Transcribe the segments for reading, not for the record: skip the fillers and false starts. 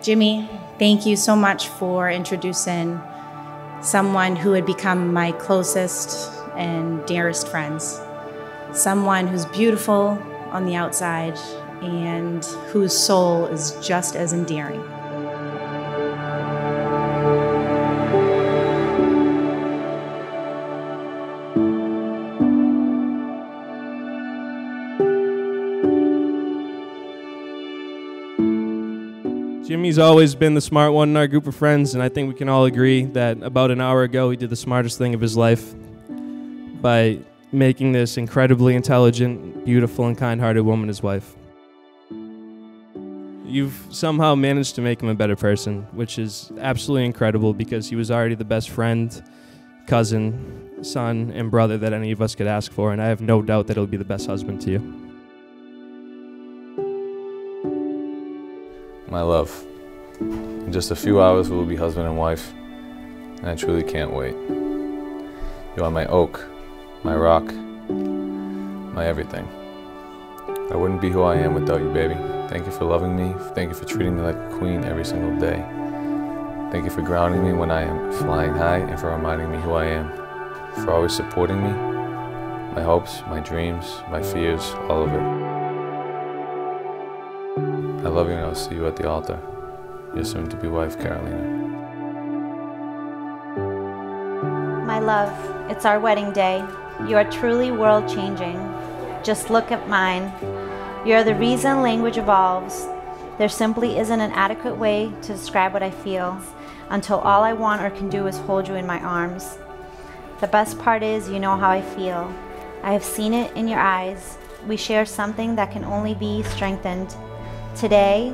Jimmy, thank you so much for introducing someone who had become my closest and dearest friends. Someone who's beautiful on the outside and whose soul is just as endearing. Jimmy's always been the smart one in our group of friends, and I think we can all agree that about an hour ago he did the smartest thing of his life by making this incredibly intelligent, beautiful, and kind-hearted woman his wife. You've somehow managed to make him a better person, which is absolutely incredible because he was already the best friend, cousin, son, and brother that any of us could ask for, and I have no doubt that he'll be the best husband to you. My love, in just a few hours we will be husband and wife, and I truly can't wait. You are my oak, my rock, my everything. I wouldn't be who I am without you, baby. Thank you for loving me. Thank you for treating me like a queen every single day. Thank you for grounding me when I am flying high and for reminding me who I am, for always supporting me, my hopes, my dreams, my fears, all of it. I love you, and I'll see you at the altar. Your soon-to-be wife, Carolina. My love, it's our wedding day. You are truly world-changing. Just look at mine. You're the reason language evolves. There simply isn't an adequate way to describe what I feel until all I want or can do is hold you in my arms. The best part is you know how I feel. I have seen it in your eyes. We share something that can only be strengthened. Today,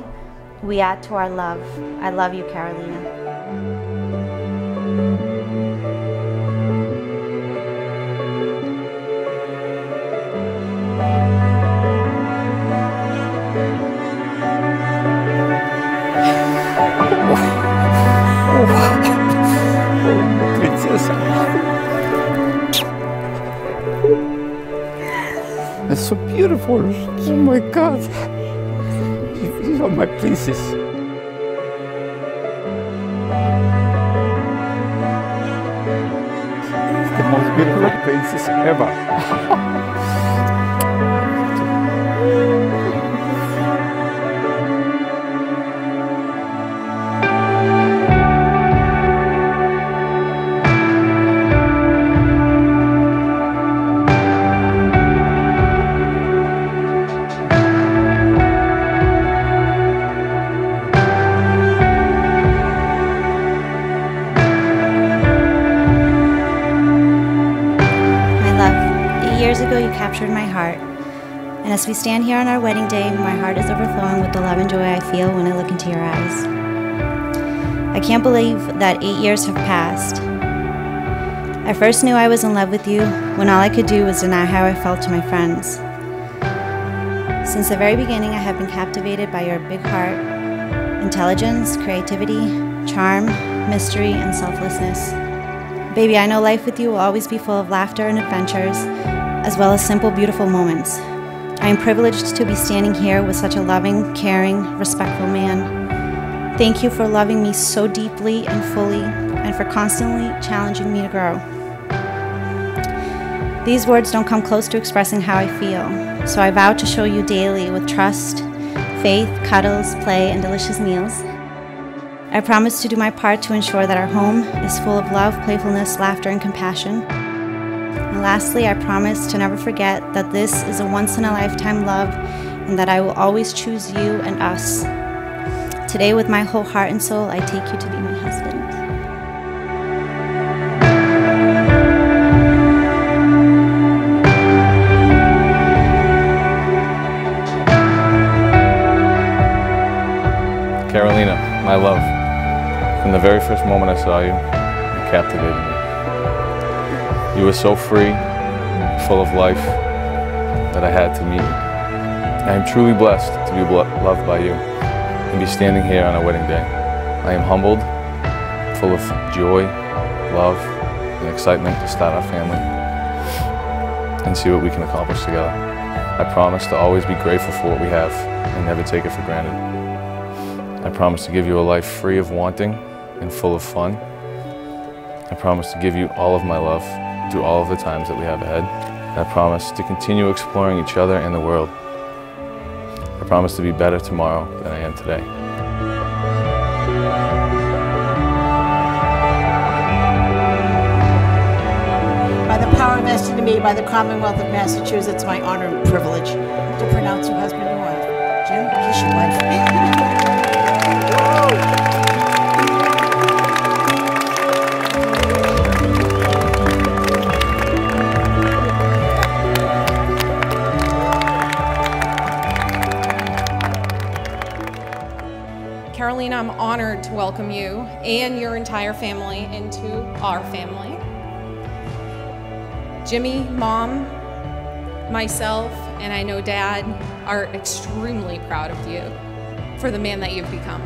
we add to our love. I love you, Carolina. It's so beautiful. Oh my God. These are my pieces. It's the most beautiful pieces ever. Years ago, you captured my heart, and as we stand here on our wedding day, my heart is overflowing with the love and joy I feel when I look into your eyes. I can't believe that 8 years have passed. I first knew I was in love with you when all I could do was deny how I felt to my friends. Since the very beginning, I have been captivated by your big heart, intelligence, creativity, charm, mystery, and selflessness. Baby, I know life with you will always be full of laughter and adventures, as well as simple, beautiful moments. I am privileged to be standing here with such a loving, caring, respectful man. Thank you for loving me so deeply and fully, and for constantly challenging me to grow. These words don't come close to expressing how I feel, so I vow to show you daily with trust, faith, cuddles, play, and delicious meals. I promise to do my part to ensure that our home is full of love, playfulness, laughter, and compassion. And lastly, I promise to never forget that this is a once-in-a-lifetime love and that I will always choose you and us. Today, with my whole heart and soul, I take you to be my husband. Carolina, my love, from the very first moment I saw you, you captivated me. You were so free, full of life, that I had to meet you. I am truly blessed to be loved by you and be standing here on our wedding day. I am humbled, full of joy, love, and excitement to start our family and see what we can accomplish together. I promise to always be grateful for what we have and never take it for granted. I promise to give you a life free of wanting and full of fun. I promise to give you all of my love through all of the times that we have ahead. I promise to continue exploring each other and the world. I promise to be better tomorrow than I am today. Vested in me by the Commonwealth of Massachusetts, my honor and privilege to pronounce your husband and wife. Jim, kiss your wife. Carolina, I'm honored to welcome you and your entire family into our family. Jimmy, Mom, myself, and I know Dad are extremely proud of you for the man that you've become.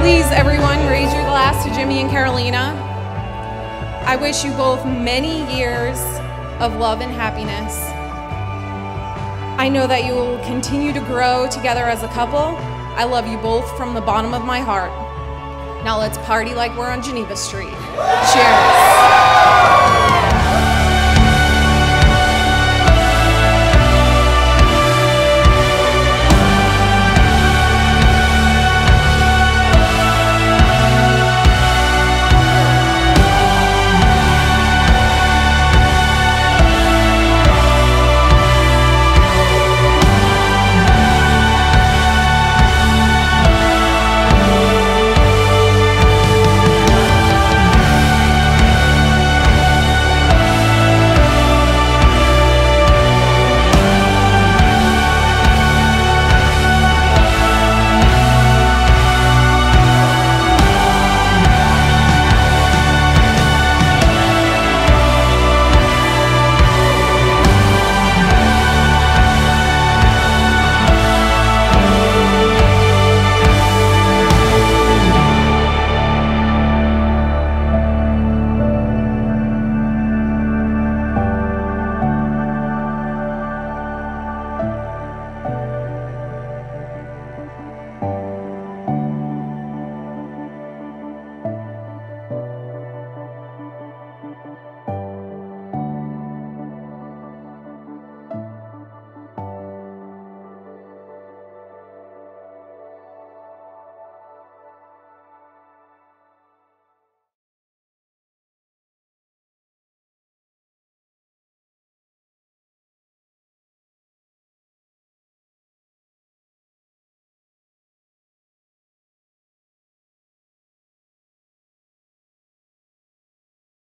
Please, everyone, raise your glass to Jimmy and Carolina. I wish you both many years of love and happiness. I know that you will continue to grow together as a couple. I love you both from the bottom of my heart. Now let's party like we're on Geneva Street. Cheers.